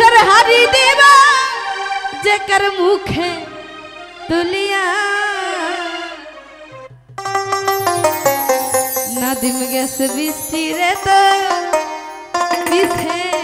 ईश्वर हरि देवा जेकर मुखे तुलिया नदीम गैस बिस्ती रे तो बिसे